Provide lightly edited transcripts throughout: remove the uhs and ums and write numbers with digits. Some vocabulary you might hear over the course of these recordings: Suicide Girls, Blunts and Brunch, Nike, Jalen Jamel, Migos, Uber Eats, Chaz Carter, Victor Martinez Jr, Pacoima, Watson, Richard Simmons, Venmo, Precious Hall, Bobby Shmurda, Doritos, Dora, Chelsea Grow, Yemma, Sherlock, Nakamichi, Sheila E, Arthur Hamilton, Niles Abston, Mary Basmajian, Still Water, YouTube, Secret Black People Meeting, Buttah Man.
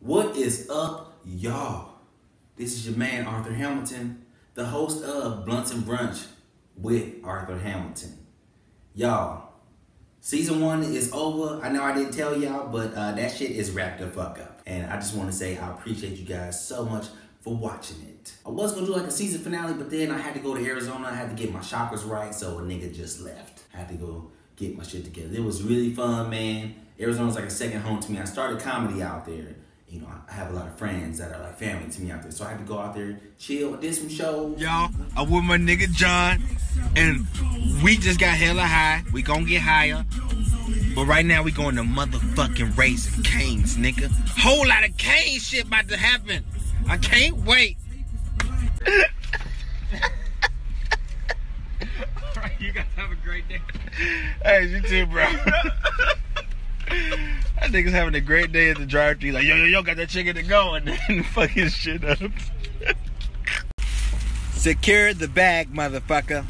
What is up, y'all? This is your man, Arthur Hamilton, the host of Blunts and Brunch with Arthur Hamilton. Y'all, season one is over. I know I didn't tell y'all, but that shit is wrapped the fuck up. And I just want to say I appreciate you guys so much for watching it. I was gonna do like a season finale, but then I had to go to Arizona. I had to get my chakras right, so a nigga just left. I had to go get my shit together. It was really fun, man. Arizona's like a second home to me. I started comedy out there. You know, I have a lot of friends that are like family to me out there. So I had to go out there, chill, did some shows. Y'all, I'm with my nigga John, and we just got hella high. We gonna get higher. But right now we going to motherfucking Raising Cane's, nigga. Whole lot of cane shit about to happen. I can't wait. All right, you guys have a great day. Hey, you too, bro. That nigga's having a great day at the drive-thru. Like, yo, got that chicken to go, and then fuck his shit up. Secure the bag, motherfucker.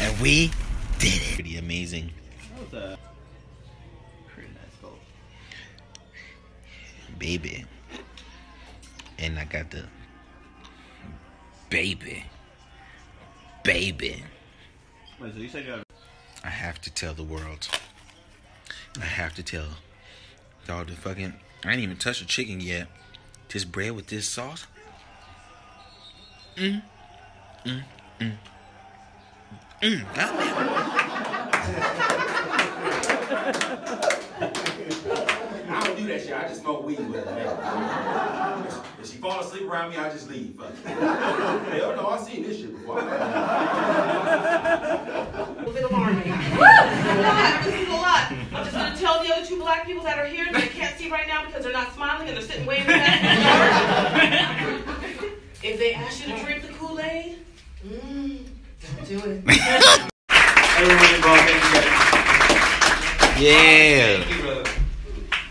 And we did it. Pretty amazing. That was a pretty nice goal. Baby. And I got the baby. Baby. Wait, so you said you have... I have to tell the world. I have to tell y'all the fucking... I ain't even touched the chicken yet. This bread with this sauce. I don't do that shit. I just smoke weed with her. If she falls asleep around me, I just leave. Hell no, I seen this shit before. A little bit alarming. This is a lot. I'm just going to tell the other two black people that are here that they can't see right now because they're not smiling and they're sitting way in the back. If they ask you to drink the Kool-Aid, don't do it. Everyone involved, thank you guys. Yeah. Thank you, brother.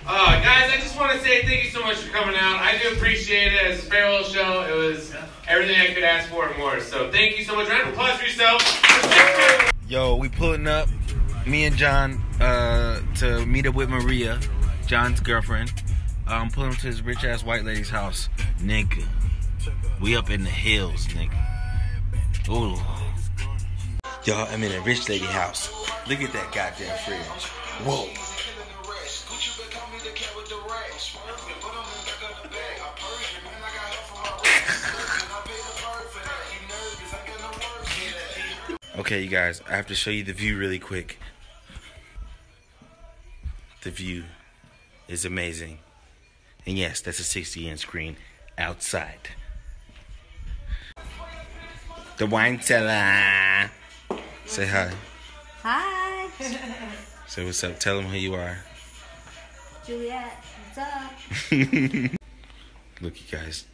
Guys, I just want to say thank you so much for coming out. I do appreciate it. It's a farewell show. It was everything I could ask for and more. So thank you so much. Round of applause for yourself. Yo, we pulling up. Me and John to meet up with Maria, John's girlfriend. I'm pulling up to this rich ass white lady's house, nigga. We up in the hills, nigga. Ooh. Y'all, I'm in a rich lady house. Look at that goddamn fridge. Whoa. Okay, you guys, I have to show you the view really quick. The view is amazing. And yes, that's a 60-inch screen outside. The wine cellar. Say hi. Hi. Say what's up. Tell them who you are. Juliet, what's up? Look, you guys.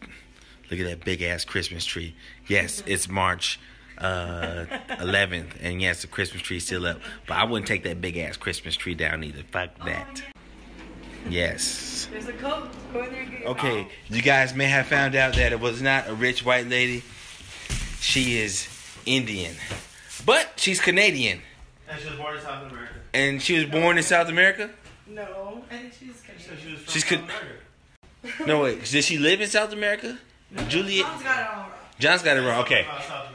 Look at that big-ass Christmas tree. Yes, it's March 11th, and yes, the Christmas tree's still up, but I wouldn't take that big ass Christmas tree down either. Fuck that. Yes. There's a coat. Go in there and get it. Okay, you guys may have found out that it was not a rich white lady. She is Indian, but she's Canadian. And she was born in South America. And she was born in South America? No, I think she's Canadian. So she was from South America. No wait, did she live in South America? No. Juliet. Mom's got it all right. John's got it wrong. Okay.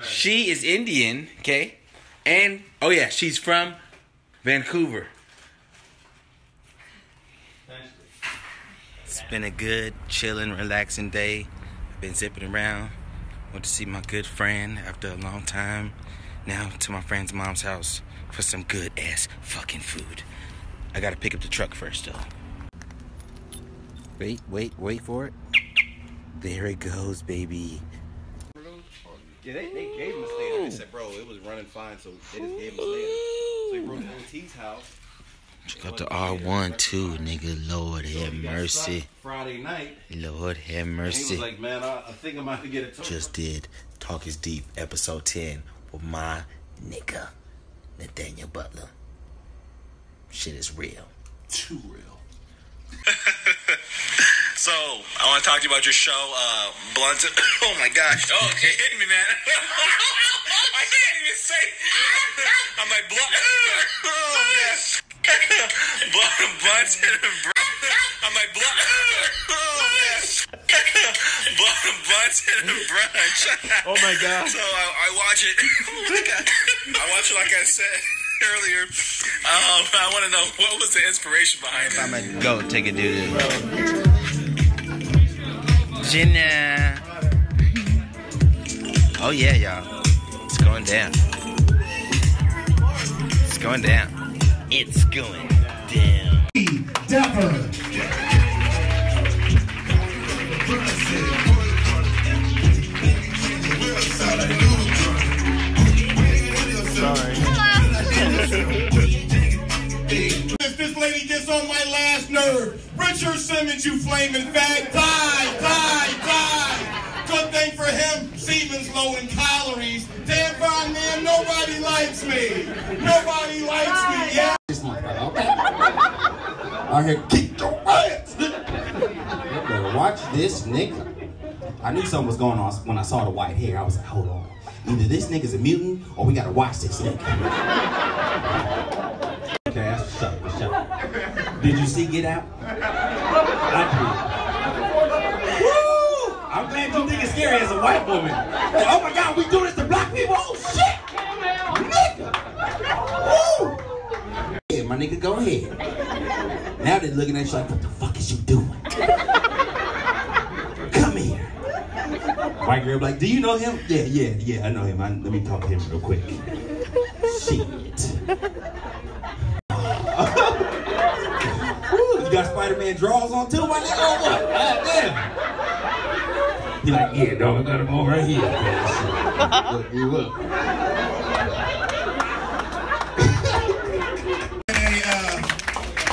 She is Indian, okay? And, oh yeah, she's from Vancouver. It's been a good, chilling, relaxing day. I've been zipping around. Went to see my good friend after a long time. Now to my friend's mom's house for some good ass fucking food. I gotta pick up the truck first, though. Wait for it. There it goes, baby. Yeah, they gave him a stand. They said, bro, it was running fine, so they just gave him a stand. So he broke O.T.'s house. Check out the R1 too, nigga. Lord have mercy. Friday night. Lord have mercy. He was like, man, I think I'm about to get a tour. Just did Talk is Deep, episode 10, with my nigga, Nathaniel Butler. Shit is real. Too real. So, I want to talk to you about your show, Blunts. Oh my gosh. Oh, it hit me, man. I can't even say it. I'm like, Blunts and Brunch. I'm like, Blunts. to Blunts and Brunch. Oh my god. So I watch it. Oh my god. I watch it like I said earlier. I want to know what was the inspiration behind it. I'm gonna go take a doo doo. Jenna. Oh yeah, y'all. It's going down. It's going down. It's going down. Dapper. Sorry. This lady gets on my last nerve. Richard Simmons, you flaming fag. Die. Good thing for him, Stevens low in calories. Damn fine man, nobody likes me. Yeah. I hear keep your riots. Watch this nigga. I knew something was going on when I saw the white hair. I was like, hold on. Either this nigga's a mutant or we gotta watch this nigga. Okay, that's shut. Did you see Get Out? I did. Woo! I'm glad you think it's scary as a white woman. Like, oh my god, we do this to black people? Oh shit! Nigga! Woo! Yeah, my nigga, go ahead. Now they're looking at you like, what the fuck is you doing? White girl like, do you know him? Yeah, I know him. Let me talk to him real quick. Shit. Ooh, you got Spider-Man drawers on too, my nigga? God damn. He like, yeah, dog, I got him on right here. Look.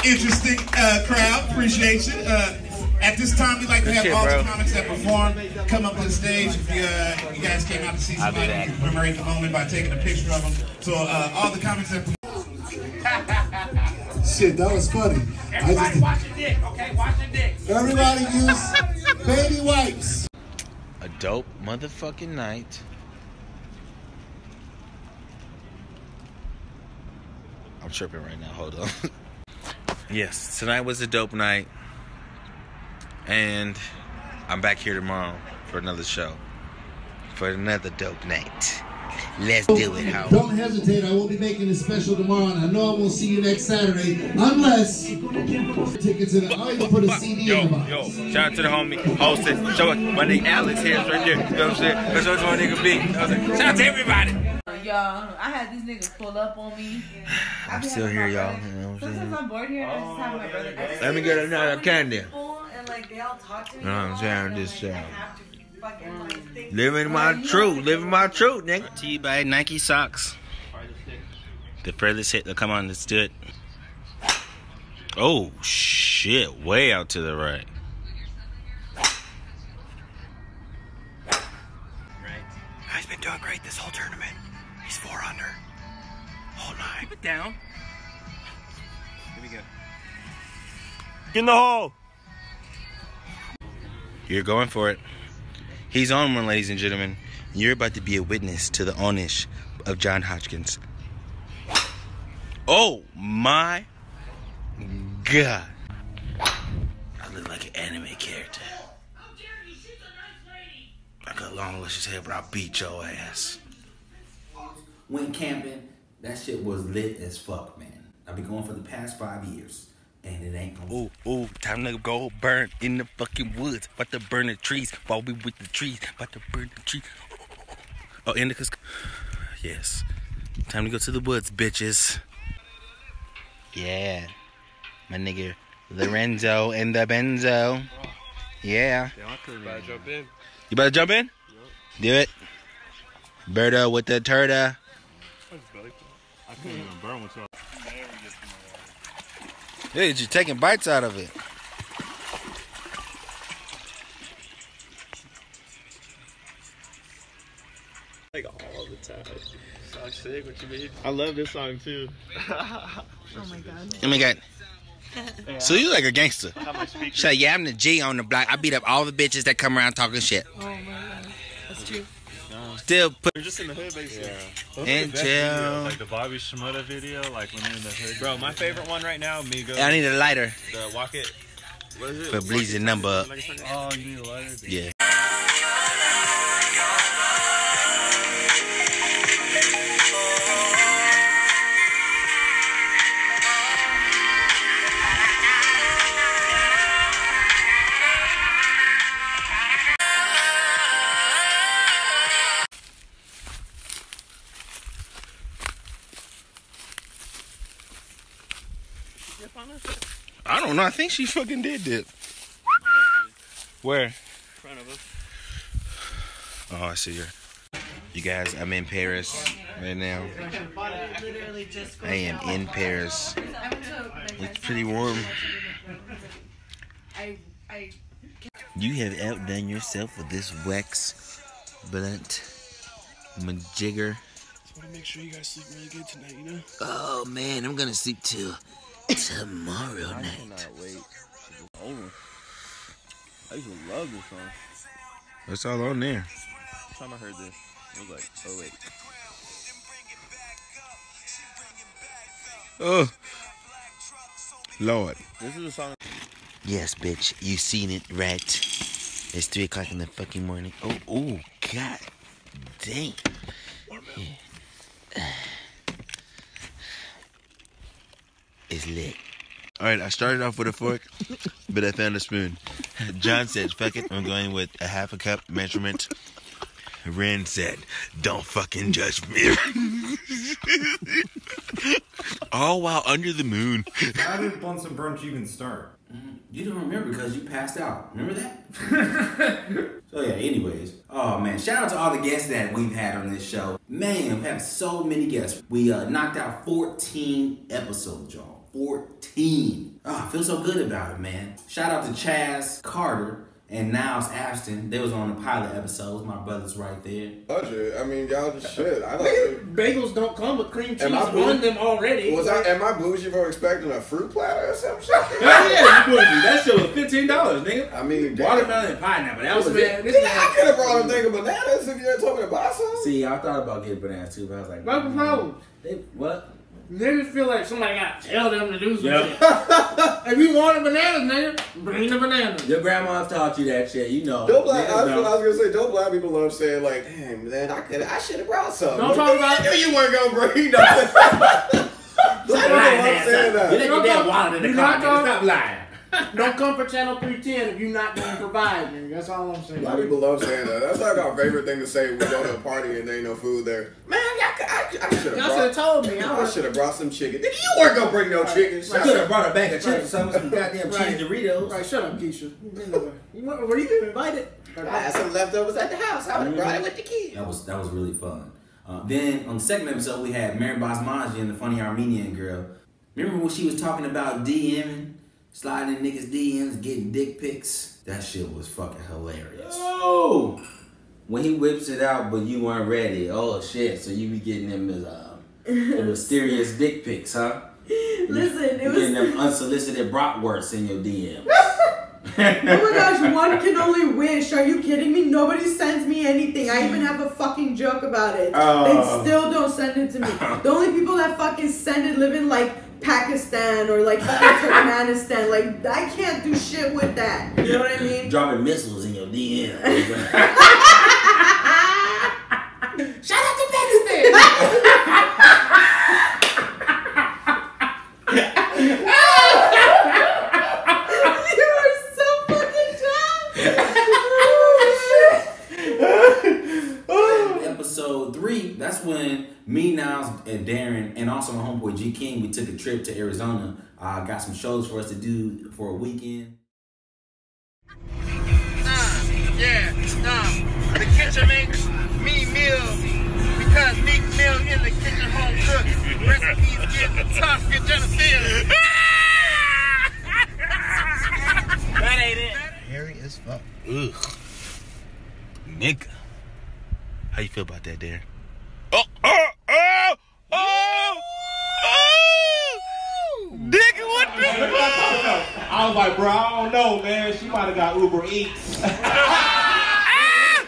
Interesting crowd. Appreciate you. At this time, we like to have all the comics that perform come up on the stage. If you guys came out to see somebody, you can commemorate the moment by taking a picture of them. So all the comics that shit, that was funny. Everybody watch your dick, okay? Watch your dick. Everybody use baby wipes. A dope motherfucking night. I'm tripping right now. Hold on. Yes, tonight was a dope night. And I'm back here tomorrow for another show. For another dope night. Let's do it, Howard. Don't hesitate. I will be making a special tomorrow, and I know I won't see you next Saturday. Unless tickets in the... I even put a CD in the box. Yo, shout out to the homie. Hosted. Show it. My nigga Alex here. Right there. You know what I'm saying? That's what my nigga be. Shout out to everybody. Y'all, I had these niggas pull up on me. I'm still here, y'all. You know what I'm saying? Sometimes I'm bored here, and I just have my brother. Let me get another candy. Like they all talk to me. No, I'm saying this shit. Living my truth. Living my truth, nigga. Brought to you by Nike socks. The furthest hit to come on the stood. Oh, shit. Way out to the right. Guy's been doing great this whole tournament. He's 4 under. Hold on. Keep it down. Here we go. Get in the hole. You're going for it. He's on one, ladies and gentlemen. You're about to be a witness to the onish of John Hodgkins. Oh my god. I look like an anime character. Oh, Darren, you shoot the nice lady. I got long luscious hair, but I beat your ass. When camping, that shit was lit as fuck, man. I've been going for the past 5 years. And it ain't gonna... Ooh, time to go burn in the fucking woods. About to burn the trees while we with the trees. About to burn the trees. Oh, Indica's... Yes. Time to go to the woods, bitches. Yeah. My nigga Lorenzo and the Benzo. Yeah. You better jump in? Yep. Do it. Birdo with the turda. I couldn't even burn with y'all. Dude, you're taking bites out of it. Like all the time. I'm sick, what you mean? I love this song too. Oh my god. So you like a gangster. So yeah, I'm the G on the block. I beat up all the bitches that come around talking shit. Oh my god. That's true. Still put... You're just in the hood, basically. Yeah. And chill. Like the Bobby Shmurda video, like when they're in the hood. Bro, my favorite one right now, Migos. I need a lighter. The Walk It. What is it? For Bleezy number up. Oh, you need a lighter? Yeah. dip on us? I don't know. I think she fucking did dip. Where? In front of us. Oh, I see her. You guys, I'm in Paris right now. I am in Paris. It's pretty warm. You have outdone yourself with this wax blunt majigger. I want to make sure you guys sleep really good tonight, you know? Oh, man, I'm going to sleep till tomorrow night. I cannot wait. It's over. I used to love this song. That's all on there. The time I heard this, I was like, oh, wait. Oh. Lord. This is a song. Yes, bitch. You seen it, right? It's 3 o'clock in the fucking morning. Oh, oh, God. Dang. Yeah. It's lit. Alright, I started off with a fork, but I found a spoon. John said, fuck it, I'm going with a half a cup measurement. Ren said, don't fucking judge me. All while under the moon. How did Blunts and Brunch even start? You don't remember because you passed out. Remember that? So yeah, anyways. Oh man, shout out to all the guests that we've had on this show. Man, we've had so many guests. We knocked out 14 episodes, y'all. 14. Oh, I feel so good about it, man. Shout out to Chaz Carter and Niles Abston. They was on the pilot episodes. My brother's right there. I mean, y'all just shit. I don't bagels don't come with cream cheese on them already. Was I? Am I bougie for expecting a fruit platter or some shit? Oh yeah, you bougie. That shit was $15, nigga. I mean, watermelon and pineapple. That was bad. I could have brought a thing of bananas if you had told me to buy some. See, I thought about getting bananas too, but I was like, what's the problem? They what? Niggas feel like somebody got to tell them to do something. Yep. If you want a banana, nigga, bring the banana. Your grandma taught you that shit, you know. Don't black. I was gonna say, don't black people love saying like, damn man, I should have brought something. Don't talk about it. You weren't gonna bring nothing. Stop lying. Don't come for Channel 310 if you're not going to provide, nigga. That's all I'm saying. A lot of people love saying that. That's like our favorite thing to say when we go to a party and there ain't no food there. Man, I should have told me. I should have brought some chicken. Nigga, you weren't going to bring no chicken. I should have brought a bag of chips or something, some goddamn cheese Doritos. Right, shut up, Keisha. Were you invited? I had some leftovers at the house. I would have brought it with the kids. That was really fun. Then, on the second episode, we had Mary Basmajian, the funny Armenian girl. Remember when she was talking about DMing? Sliding in niggas' DMs, getting dick pics. That shit was fucking hilarious. Oh! When he whips it out, but you weren't ready. Oh, shit. So you be getting them mysterious dick pics, huh? Listen, it was... Getting them unsolicited bratwursts in your DMs. Oh my gosh, one can only wish. Are you kidding me? Nobody sends me anything. I even have a fucking joke about it. They still don't send it to me. The only people that fucking send it live in, like... Pakistan or like Turkmenistan, like I can't do shit with that. You know what I mean? Dropping missiles in your DM. Shout out to Pakistan. You are so fucking dumb. Oh shit! Oh. Episode 3. That's when. Me, Niles, and Darren, and also my homeboy G King, we took a trip to Arizona. Got some shows for us to do for a weekend. The kitchen makes me meal because meat meal in the kitchen home cook. Recipes get tough, get Jenna feeling. That ain't it. Hairy as fuck. Ugh. Nigga. How you feel about that, Darren? Oh, oh! I was like, bro, I don't know, man. She might have got Uber Eats. That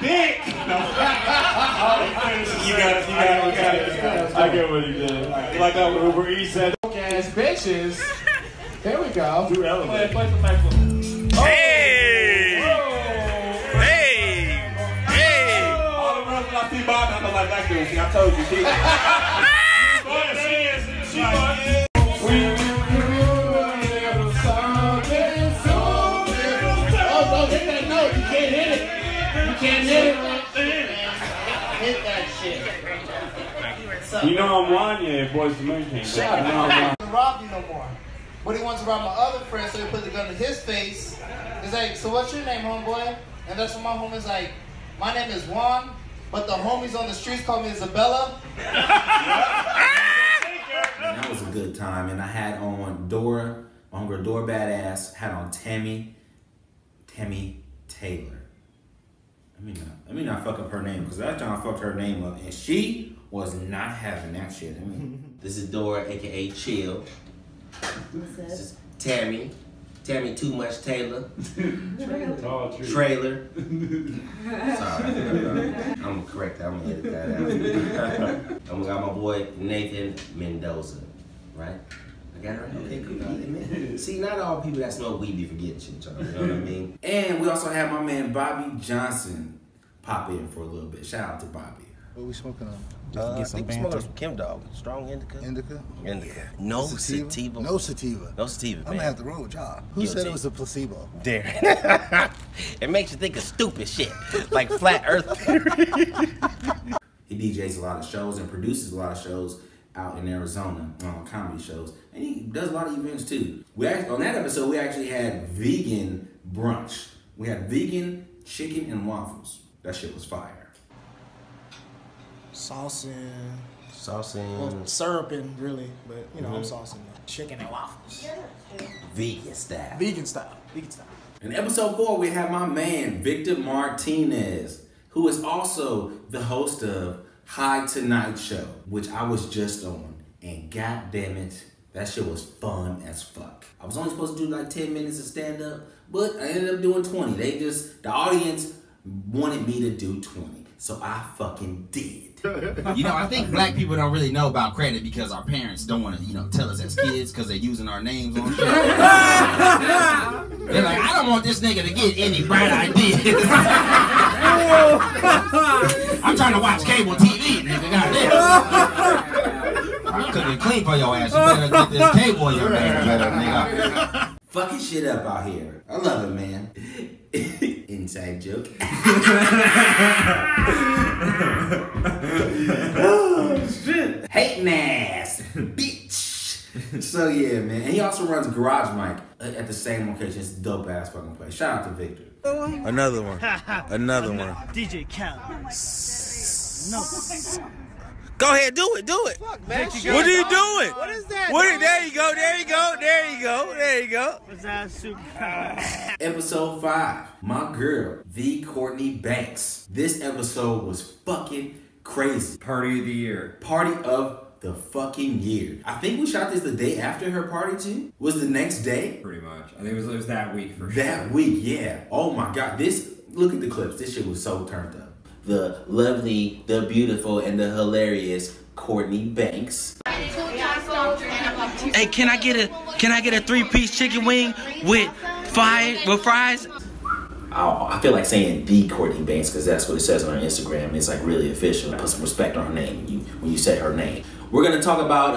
dick. No. You got it. I get what you did. Like that with Uber Eats said. Ass bitches. There we go. Do element. Play. Hey. Whoa. Hey. Hey. All the girls that I see by now, I'm like that dude. See, I told you. She is. You know I'm Wanya, boys. The moon came. Shut up. rob you no more. But he wants to rob my other friend, so he put the gun to his face. He's like, so what's your name, homeboy? And that's when my homie's like, my name is Juan, but the homies on the streets call me Isabella. And that was a good time. And I had on Dora, my homegirl Dora Badass, had on Tammy Taylor. Let me not fuck up her name, because that time I fucked her name up, and she was not having that shit. This is Dora, aka Chill. What's that? This is Tammy. Tammy Too Much Taylor. Trailer. Sorry. I'm gonna correct that. I'm gonna edit that out. I'm gonna got my boy Nathan Mendoza, right? I got her. Okay, cool. Man. See, not all people that smoke weed be forgetting shit, y'all. You know what I mean? And we also have my man Bobby Johnson pop in for a little bit. Shout out to Bobby. What are we smoking on? I think we smoking some Kim Dog. Strong indica. Indica. Yeah. No sativa. No sativa. Man. I'm gonna have to roll with y'all. Who said it was a placebo? Darren. It makes you think of stupid shit, like flat earth theory. He DJs a lot of shows and produces a lot of shows out in Arizona, comedy shows. And he does a lot of events too. On that episode, we actually had vegan brunch. We had vegan chicken and waffles. That shit was fire. Saucing. Well, syruping, really, but you know, I'm saucing that. Chicken and waffles. Yeah. Vegan style. In episode 4, we have my man, Victor Martinez, who is also the host of High Tonight Show, which I was just on. And god damn it, that shit was fun as fuck. I was only supposed to do like 10 minutes of stand up, but I ended up doing 20. The audience wanted me to do 20. So I fucking did. You know, I think black people don't really know about credit because our parents don't want to, you know, tell us as kids because they're using our names on shit. They're like, I don't want this nigga to get any bright ideas. I'm trying to watch cable TV, nigga. Goddamn. I'm cooking clean for your ass. You better get this cable in your ass better, nigga. Fucking shit up out here. I love it, man. Inside joke. Oh, shit. Hating ass, bitch. So yeah, man. And he also runs Garage Mike at the same location. It's a dope ass fucking place. Shout out to Victor. Another one. DJ Cal. No. Go ahead, do it. Fuck, man. What are you doing? What is that? There you go. What's that super? Episode 5, my girl, the Courtney Banks. This episode was fucking crazy. Party of the fucking year. I think we shot this the day after her party too. Was the next day? Pretty much. I think it was that week for sure. That week, yeah. Oh my God, look at the clips. This shit was so turned up. The lovely, the beautiful, and the hilarious Courtney Banks. Hey, can I get a 3-piece chicken wing with fries? Oh, I feel like saying the Courtney Banks because that's what it says on her Instagram. It's like really official. Put some respect on her name when you say her name. We're gonna talk about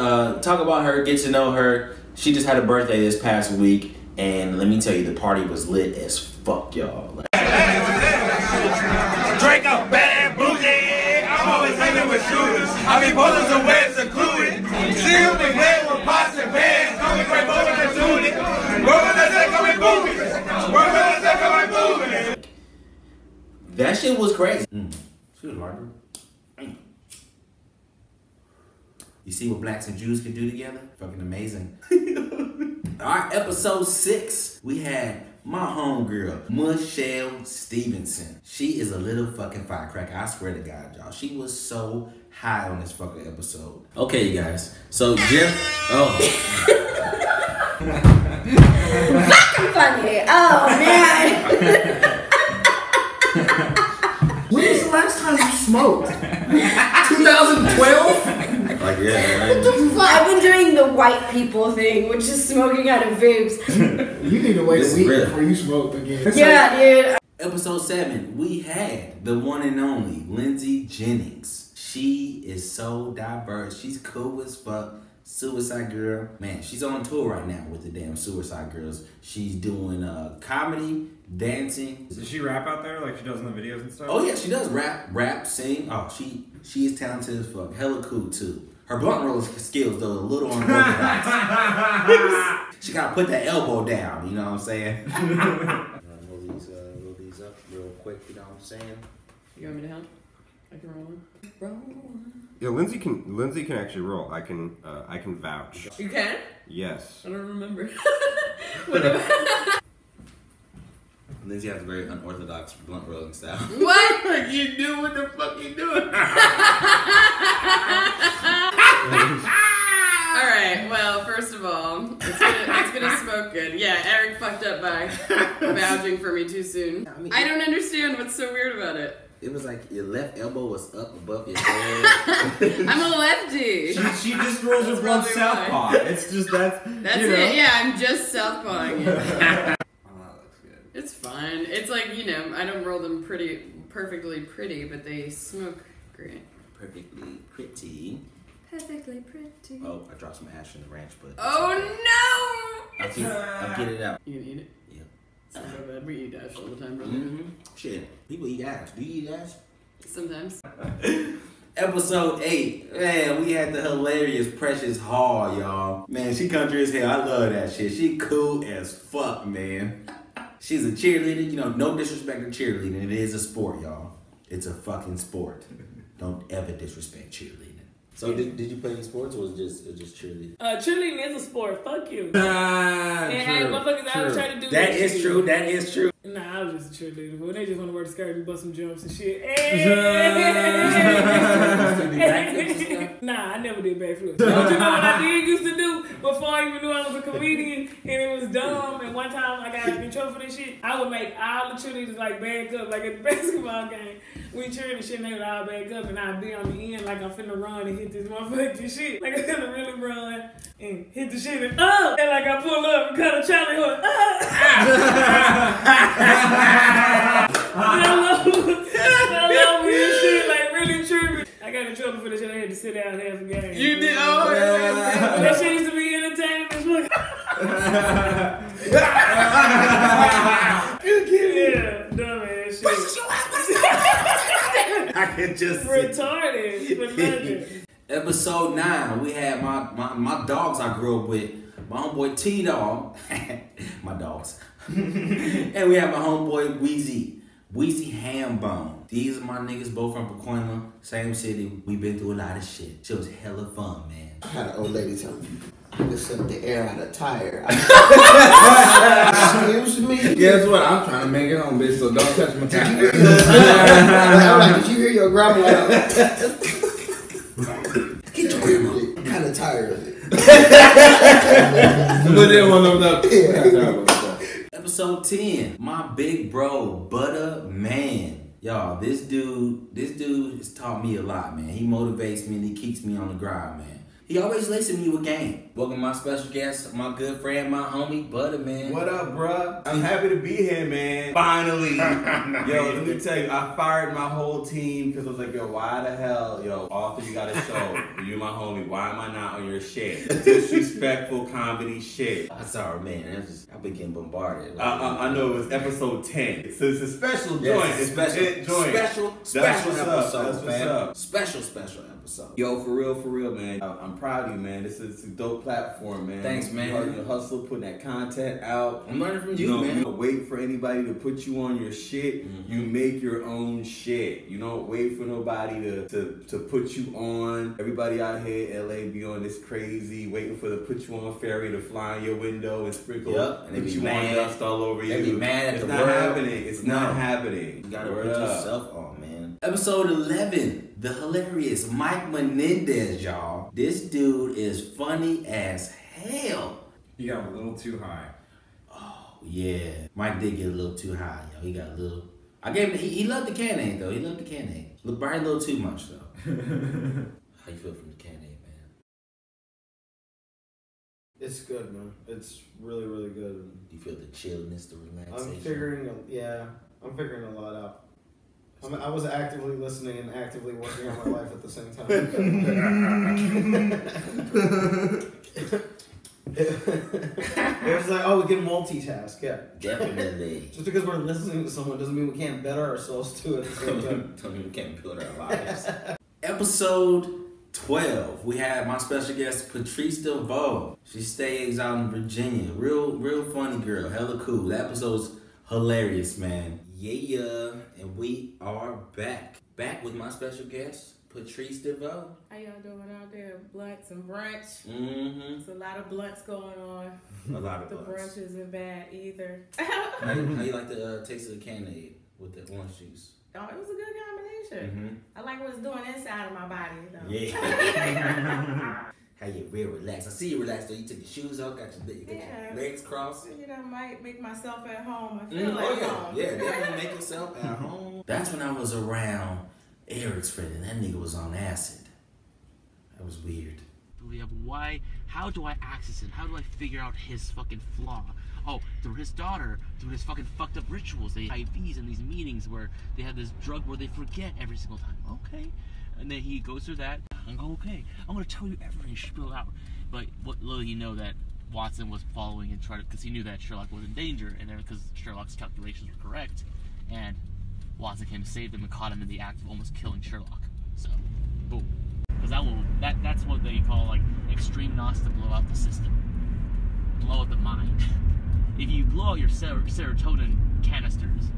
her, get to know her. She just had a birthday this past week, and let me tell you, the party was lit as fuck, y'all. Drink a bad blue egg. I'm always hanging with shooters. I mean, bullets and webs included. Shield and red with pots and bands. Coming from bullets and tooting. Where would I say coming booming? That shit was crazy. She was larger. You see what blacks and Jews can do together? Fucking amazing. Alright, episode 6. We had my homegirl, Michelle Stevenson. She is a little fucking firecracker. I swear to God, y'all. She was so high on this fucking episode. Okay, you guys. So, Jim. Oh. Fucking funny. Oh, man. When is the last time you smoked? 2012? Like, yeah, right? What the fuck? I've been doing the white people thing, which is smoking out of vapes. You need to wait a week before you smoke again. Dude. Episode 7, we had the one and only Lindsey Jennings. She is so diverse. She's cool as fuck. Suicide Girl. Man, she's on tour right now with the damn Suicide Girls. She's doing comedy, dancing. Does she rap out there like she does in the videos and stuff? Oh yeah, she does rap, sing. Oh, she is talented as fuck. Hella cool too. Her blunt roll skills though a little unorthodox. She gotta put that elbow down, you know what I'm saying? Roll these up real quick, you know what I'm saying? You want me to help? I can roll one. Roll one. Yeah, Lindsey can actually roll. I can vouch. You can? Yes. I don't remember. Lindsey has a very unorthodox blunt rolling style. What? You do what the fuck you doing? Alright, well, first of all, it's gonna smoke good. Yeah, Eric fucked up by vouching for me too soon. I don't understand what's so weird about it. It was like your left elbow was up above your head. I'm a lefty. She just rolls her one southpaw. It's just that's you know. It. Yeah, I'm just southpawing it. It's fine. It's like, you know, I don't roll them perfectly pretty, but they smoke great. Perfectly pretty. Oh, I dropped some ash in the ranch, but... Oh, no! I'll get it out. You gonna eat it? Yeah. So bad. We eat ash all the time, brother. Mm-hmm. Shit. People eat ash. Do you eat ash? Sometimes. Episode 8. Man, we had the hilarious Precious Hall, y'all. Man, she country as hell. I love that shit. She cool as fuck, man. She's a cheerleader, you know, no disrespect to cheerleading. It is a sport, y'all. It's a fucking sport. Don't ever disrespect cheerleading. So did you play any sports or was it just cheerleading? Cheerleading is a sport. Fuck you. Motherfuckers always try to do that. That is true. Nah, I was just a cheerleader. But they just want to wear the skirt and bust some jumps and shit. Nah, I never did backflips. Don't you know what I did used to do before I even knew I was a comedian and it was dumb? And one time I got in trouble for this shit. I would make all the cheerleaders like back up, like at the basketball game. We cheered and shit and they would all back up and I'd be on the end like I'm finna run and hit this motherfucking shit. Like I'm finna really run and hit the shit and up. And like I pull up and cut a Charlie horse. I love weird shit, like really trippy. I got in trouble for this shit. I had to sit down and have a game. You did? Oh, that shit used to be entertainment. You kidding? Yeah, dumb ass shit. I could just retarded for nothing. Episode 9, we had my dogs I grew up with. My homeboy T-Dog. My dogs. And we have my homeboy Wheezy Hambone. These are my niggas, both from Pacoima, same city. We been through a lot of shit. Shit was hella fun, man. I had an old lady tell me, I just sucked the air out of a tire. Excuse me? Guess what? I'm trying to make it home, bitch, so don't touch my tire. I'm like, did you hear your grandma? Get your grandma. I'm kind of tired of it. Put that one up. Yeah. Episode 10, my big bro, Buttah Man. Y'all, this dude has taught me a lot, man. He motivates me and he keeps me on the grind, man. He always lets me with game. Welcome my special guest, my good friend, my homie, Buttah Man. What up, bruh? I'm happy to be here, man. Finally. Yo, let me tell you, I fired my whole team because I was like, yo, why the hell, yo, Arthur, you got a show. You my homie. Why am I not on your shit? Disrespectful comedy shit. I'm sorry, man. I've been getting bombarded. Like, I know it was episode 10. So it's a special joint. It's a special episode. That's what's up. Special episode. So. Yo, for real, man. I'm proud of you, man. This is a dope platform, man. Thanks, man. Your hustle, putting that content out. I'm learning from you, man. You don't wait for anybody to put you on your shit. Mm-hmm. You make your own shit. You don't wait for nobody to put you on. Everybody out here, LA, be on this crazy, waiting for the put you on ferry to fly in your window and sprinkle and put you on dust all over you. They be mad at the world. It's not happening. It's not happening. You gotta put yourself on, man. Episode 11. The hilarious Mike Menendez, y'all. This dude is funny as hell. He got a little too high. Oh, yeah. Mike did get a little too high, y'all. He got a little... I gave him... He loved the Cannaid, though. He loved the Cannaid. Probably a little too much, though. How you feel from the Cannaid, man? It's good, man. It's really, really good. Do you feel the chillness, the relaxation? I'm figuring a lot out. I was actively listening and actively working on my life at the same time. It was like, oh, we can multitask, yeah. Definitely. Just because we're listening to someone doesn't mean we can't better ourselves too at the same time. Doesn't mean we can't build our lives. Episode 12, we had my special guest, Patrice Deveaux. She stays out in Virginia. Real funny girl, hella cool. The episode's hilarious, man. Yeah, and we are back. Back with my special guest, Patrice Deveaux. How y'all doing out there? Blunts and brunch. Mm-hmm. It's a lot of blunts going on. A lot of blunts. The brunch isn't bad either. How you like the taste of the Cannaid with the orange juice? Oh, it was a good combination. Mm-hmm. I like what it's doing inside of my body, though. Yeah. How you real relaxed. I see you relaxed, though. You took your shoes off, got your legs crossed. You know, might make myself at home. I feel like home. Yeah, definitely make yourself at home. That's when I was around Eric's friend, and that nigga was on acid. That was weird. Why? How do I access him? How do I figure out his fucking flaw? Oh, through his daughter, through his fucking fucked up rituals. They have IVs and these meetings where they have this drug where they forget every single time. Okay. And then he goes through that. And go, okay, I'm going to tell you everything, spill out. But what little you know that Watson was following and tried to, because he knew that Sherlock was in danger, and then because Sherlock's calculations were correct, and Watson came to save him and caught him in the act of almost killing Sherlock. So, boom. Because that's what they call, like, extreme Gnosis to blow out the system. Blow out the mind. If you blow out your serotonin canisters,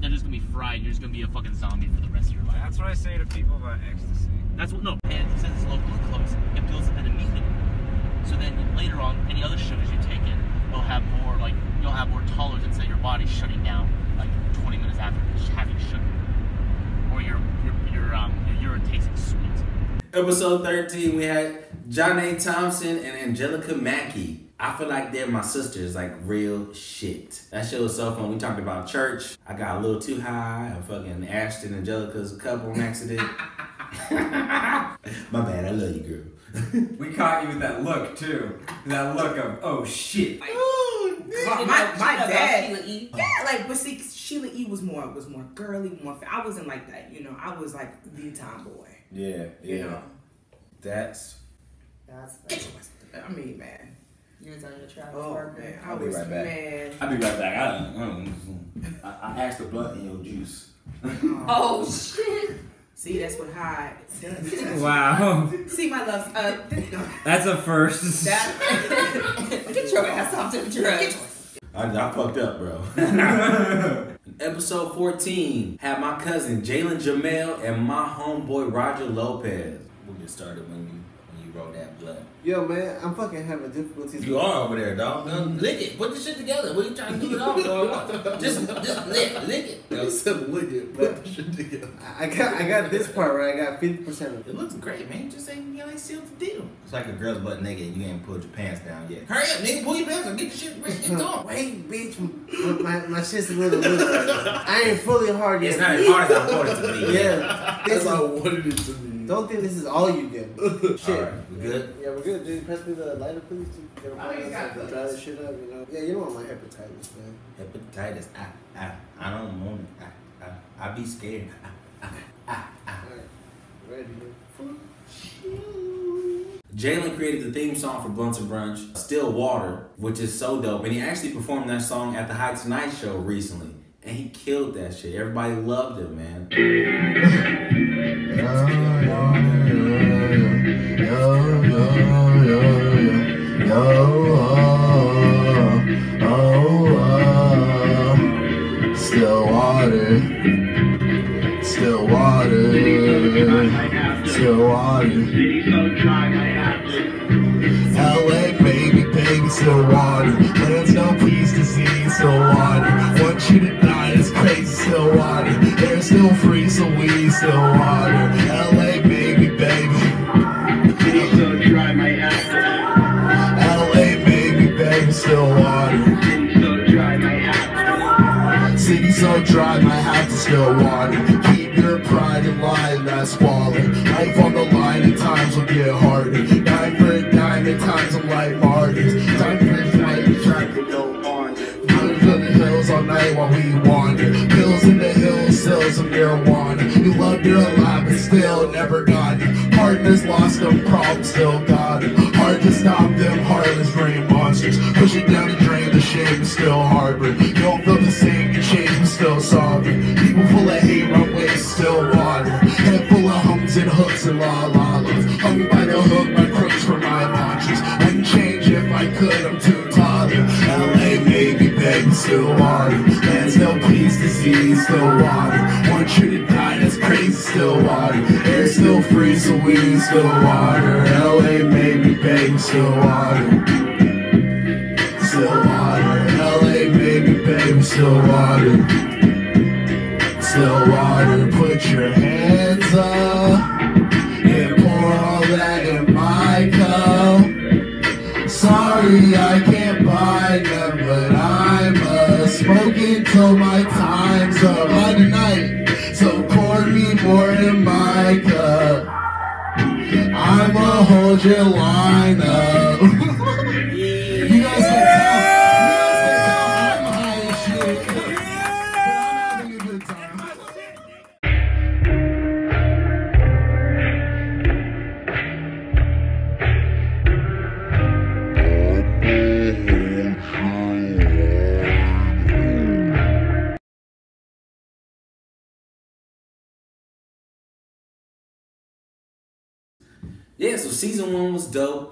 they're just going to be fried. You're just going to be a fucking zombie for the rest of your life. That's what I say to people about ecstasy. That's what, no. And since it's low glucose, it builds up in a methane. So then later on, any other sugars you take in, will have more, like, you'll have more tolerance that your body's shutting down, like, 20 minutes after having sugar. Or your urine tasting sweet. Episode 13, we had Jonnae Thompson and Angelica Mackey. I feel like they're my sisters, like real shit. That show was so fun. We talked about church. I got a little too high. I fucking Ashton and Angelica's a couple on accident. My bad, I love you, girl. We caught you with that look, too. That look of, oh shit. Ooh, my dad. Sheila E. Yeah, like, but see, Sheila E was more girly, more. I wasn't like that, you know. I was like the tomboy. Yeah. You know? That's. Like, I mean, man. You was on your travel. Oh man, I was mad. I'll be right back. I asked the blunt in your juice. Oh shit. See, that's what high does. Wow. See, my love. That's a first. Get your ass off the drugs. I fucked up, bro. Episode 14 had my cousin Jalen Jamel and my homeboy Roger Lopez. We'll get started when you roll that blood. Yo, man, I'm fucking having difficulties. You are over there, dog. Lick it. Put the shit together. What are you trying to do it all, dog? Just lick it. You said lick it. Put the shit together. I got this part where I got 50% of it. It looks great, man. Just ain't you ain't sealed the deal. It's like a girl's butt naked and you ain't pulled your pants down yet. Hurry up, nigga. Pull your pants down. Get the shit ready. Get going. Wait, bitch. My shit's a little. I ain't fully hard yet. It's not as hard as I wanted it to be. Yeah. That's how I wanted it to be. Don't think this is all you get. Shit. All right, we good? Yeah, we're good. Dude, press me the lighter, please. I think you got to dry this shit up, you know? Yeah, you don't want my hepatitis, man. Hepatitis, I don't want it. I be scared. All right, ready, dude. Jalen created the theme song for Blunts and Brunch, Still Water, which is so dope. And he actually performed that song at the High Tonight Show recently. And he killed that shit. Everybody loved it, man. Still water. Still water. Still water. LA, baby, baby, still water. Plants don't please disease, still water. Want you to die, it's crazy, still water. Air still free, so we still water. LA, baby, baby. Please don't dry my ass. LA, baby, baby, still water. Please don't dry my ass. City so dry, my house is still water. Keep your pride in line, that's falling. Life on the line, and times will get harder. Dime for a dime, and times will life artists. Time for a flight, and try to go on. Good for the hills all night while we wander. Pills in the hills, sales of marijuana. You love your alive, but still never got it. Partners lost them, problems still got it. Hard to stop them, heartless brain monsters. Push it down the drain, the shame is still harbored. You don't feel the same, your change is still sovereign. People full of hate, runways still water. Head full of hums and hooks and la-la-las. could, I'm too tired. LA baby, baby, still water. Man's no peace, disease, still water. Want you to die, that's crazy, still water. Air still free, so we still water. LA baby, baby, still water. Still water. LA baby, baby, still water. Still water, put your hands up. Sorry, I can't buy them, but I'm smoking till my time's up. Monday night, so pour me more than my cup. I'ma hold your line up. You guys can tell I'm high as shit, but I'm having a good time. Yeah, so season one was dope.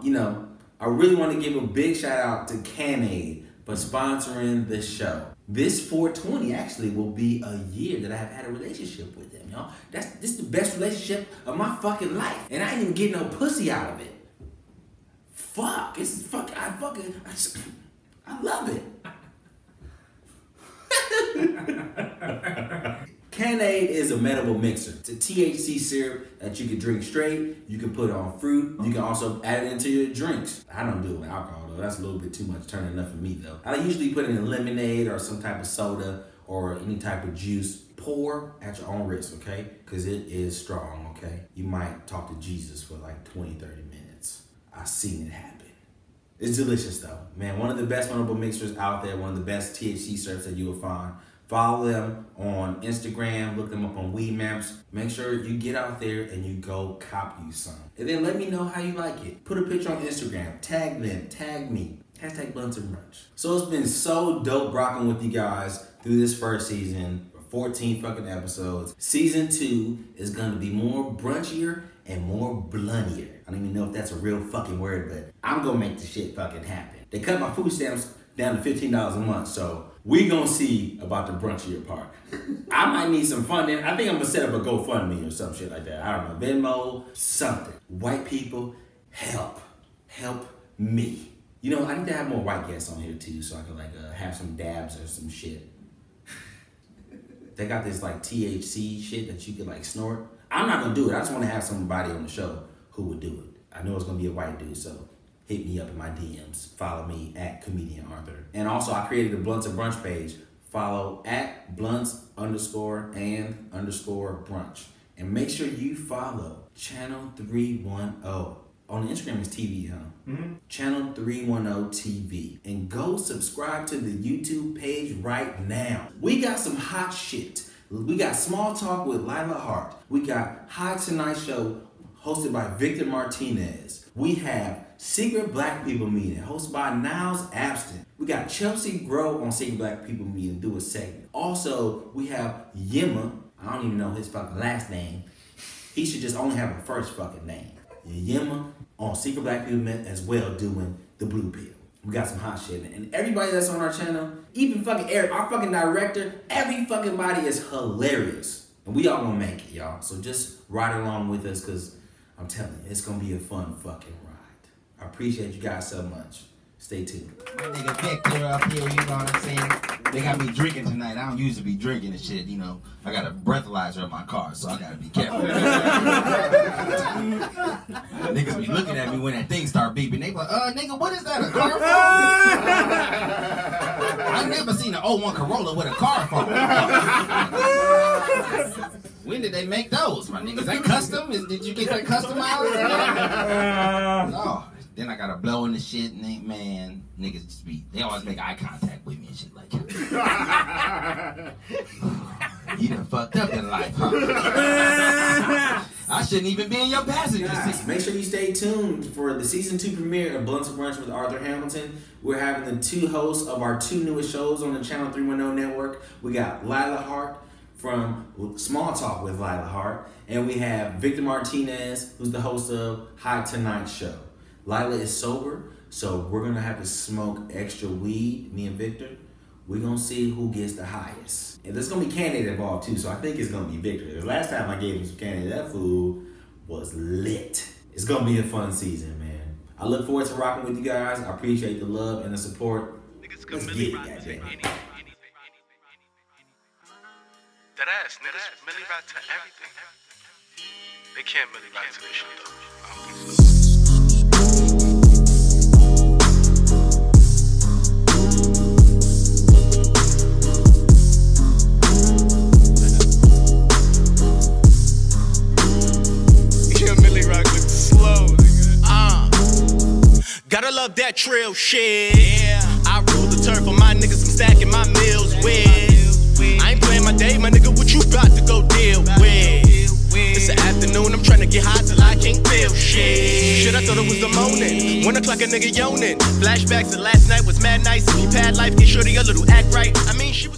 You know, I really want to give a big shout out to Cannaid for sponsoring this show. This 420 actually will be a year that I've had a relationship with them, y'all. This is the best relationship of my fucking life, and I didn't get no pussy out of it. Fuck, it's fuck. I love it. Cannaid is a medible mixer. It's a THC syrup that you can drink straight, you can put on fruit, you can also add it into your drinks. I don't do it with alcohol though, that's a little bit too much turning up for me though. I usually put it in lemonade or some type of soda or any type of juice. Pour at your own risk, okay? Cause it is strong, okay? You might talk to Jesus for like 20, 30 minutes. I've seen it happen. It's delicious though. Man, one of the best medible mixers out there, one of the best THC syrups that you will find. Follow them on Instagram, look them up on Weed Maps. Make sure you get out there and you go cop you some. And then let me know how you like it. Put a picture on Instagram, tag them, tag me, hashtag Blunts and Brunch. So it's been so dope rocking with you guys through this first season, 14 fucking episodes. Season two is gonna be more brunchier and more bluntier. I don't even know if that's a real fucking word, but I'm gonna make this shit fucking happen. They cut my food stamps down to $15 a month, so we gonna see about the brunchier part. I might need some funding. I think I'm gonna set up a GoFundMe or some shit like that. I don't know, Venmo, something. White people, help. Help me. You know, I need to have more white guests on here too, so I can like have some dabs or some shit. They got this like THC shit that you can like snort. I'm not gonna do it. I just wanna have somebody on the show who would do it. I know it's gonna be a white dude, so hit me up in my DMs. Follow me at Comedian Arthur. And also I created a Blunts and Brunch page. Follow at blunts_and_brunch. And make sure you follow Channel 310. On Instagram is TV, huh? Mm-hmm. Channel 310 TV. And go subscribe to the YouTube page right now. We got some hot shit. We got Small Talk with Lila Hart. We got High Tonight Show hosted by Victor Martinez. We have Secret Black People Meeting, hosted by Niles Abston. We got Chelsea Grow on Secret Black People Meeting, do a segment. Also, we have Yemma. I don't even know his fucking last name. He should just only have a first fucking name. Yemma on Secret Black People Meeting as well, doing the blue pill. We got some hot shit, man. And everybody that's on our channel, even fucking Eric, our fucking director, every fucking body is hilarious. And we all gonna make it, y'all. So just ride along with us, because I'm telling you, it's gonna be a fun fucking ride. I appreciate you guys so much. Stay tuned. My nigga Victor up here, you know what I'm saying? They got me drinking tonight. I don't usually be drinking and shit, you know. I got a breathalyzer in my car, so I gotta be careful. Niggas be looking at me when that thing start beeping. They be like, nigga, what is that, a car phone? I've never seen an 01 Corolla with a car phone. When did they make those, my nigga? Is that custom? Did you get that customized? No. Then I gotta blow in the shit, and man, niggas just be, they always make eye contact with me and shit like, you done fucked up in life, huh? I shouldn't even be in your passenger seat. Make sure you stay tuned for the season 2 premiere of Blunts and Brunch with Arthur Hamilton. We're having the two hosts of our two newest shows on the Channel 310 network. We got Lila Hart from Small Talk with Lila Hart, and we have Victor Martinez, who's the host of High Tonight Show. Lila is sober, So we're gonna have to smoke extra weed, me and Victor. We're gonna see who gets the highest. And there's gonna be Cannaid involved too, so I think it's gonna be Victor. Because last time I gave him some Cannaid, that food was lit. It's gonna be a fun season, man. I look forward to rocking with you guys. I appreciate the love and the support. Let's get it, goddamn. That ass, niggas Millie rock to everything. They can't Millie rock to this shit though. They can't Millie rock with slow, nigga. Gotta love that trail shit. Yeah. I rule the turf on my niggas, I'm stacking my meals with. I ain't playing my day, my nigga, what you about to go deal with? It's the afternoon, I'm trying to get high till I can't feel shit. Shit, I thought it was the morning, 1 o'clock a nigga yawning. Flashbacks of last night was mad nice, me pad life, get shorty a little act right. I mean, she was...